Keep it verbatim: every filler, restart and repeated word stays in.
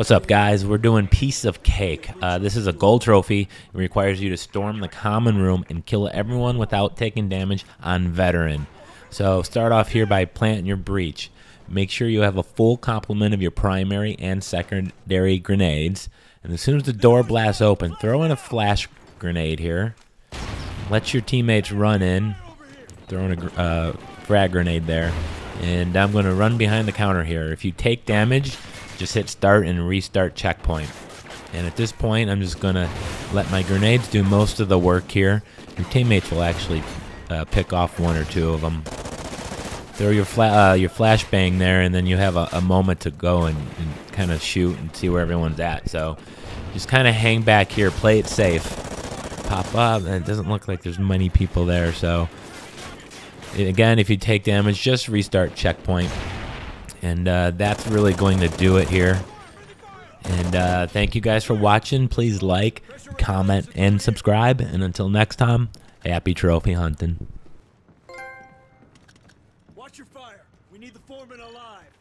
What's up, guys? We're doing Piece of Cake. Uh, this is a gold trophy. It requires you to storm the common room and kill everyone without taking damage on veteran. So start off here by planting your breach. Make sure you have a full complement of your primary and secondary grenades. And as soon as the door blasts open, throw in a flash grenade here. Let your teammates run in. Throw in a uh, frag grenade there. And I'm going to run behind the counter here. If you take damage, just hit start and restart checkpoint. And at this point, I'm just going to let my grenades do most of the work here. Your teammates will actually uh, pick off one or two of them. Throw your fla uh, your flashbang there, and then you have a, a moment to go and, and kind of shoot and see where everyone's at. So just kind of hang back here. Play it safe. Pop up. And it doesn't look like there's many people there, so... Again, if you take damage, just restart checkpoint. And uh, that's really going to do it here. And uh, thank you guys for watching. Please like, comment, and subscribe. And until next time, happy trophy hunting. Watch your fire. We need the foreman alive.